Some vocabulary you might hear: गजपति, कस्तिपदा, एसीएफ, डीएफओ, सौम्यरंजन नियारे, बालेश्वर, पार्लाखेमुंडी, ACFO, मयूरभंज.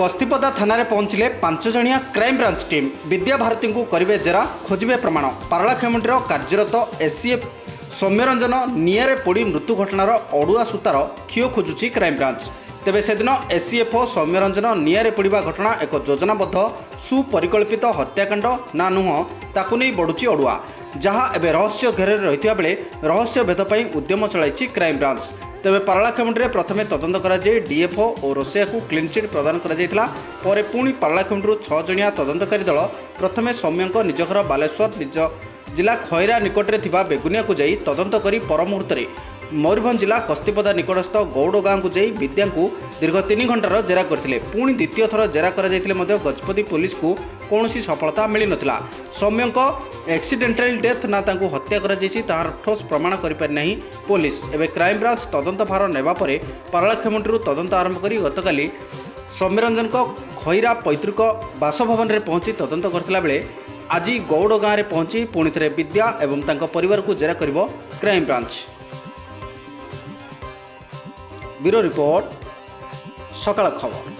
कस्तिपदा थाना पहुंचले पांच जणिया crime branch team Vidya Bharati को करेंगे जेरा खोजे प्रमाण। पार्लाखेमुंडीर कार्यरत एसीएफ सौम्यरंजन नियारे पोड़ी मृत्यु घटनार अड़ुआ सूतार क्षीय खोजुची क्राइम ब्रांच। तेबे सेदिन एसीएफओ सौम्यरंजन नियारे पोड़ा घटना एक योजनाबद्ध सुपरिकल्पित हत्याकांड ना नुह ताकू नहीं बढ़ुची अड़ुआ, जहाँ एवं रहस्य घेरे रही बेले रहस्य भेद पर उद्यम चलाई क्राइम ब्रांच। तेबे पार्लाखेमुंडी प्रथम तदंत कर डीएफओ और रोसिया को क्लीन चिट प्रदान कर पुणी पार्लाखेमुंडी छह जणिया तदंतकारी दल प्रथम सौम्य निज घर बालेश्वर निज जिला खैरा निकटरे थिबा बेगुनिया को जाई तदंत करी पर मुहूर्त मयूरभंज जिला कस्तिपदा निकटस्थ गौड़ गाँव को जाई विद्या को दीर्घ 3 घंटार जेरा करथिले। पुणी द्वितीय थर जेरा कर गजपति पुलिस को कौनसी सफलता मिल नथिला। सौम्य एक्सीडेंटल डेथ ना तांको हत्या करा जाईछि तार ठोस प्रमाण करि पारि नाही पुलिस। एबे क्राइम ब्रांच तदंत भार नेबा परे पार्लाखेमुंडी तदंत आरंभ करी गतकाली सौम्यरंजन खैरा पैतृक बासभवन में पहुंची तदंत करथिला बेले आज गौड़ गाँव में पहुंची पुणी थे विद्या एवं परिवार को जेरा कर क्राइम ब्रांच। ब्यूरो रिपोर्ट, सकल खबर।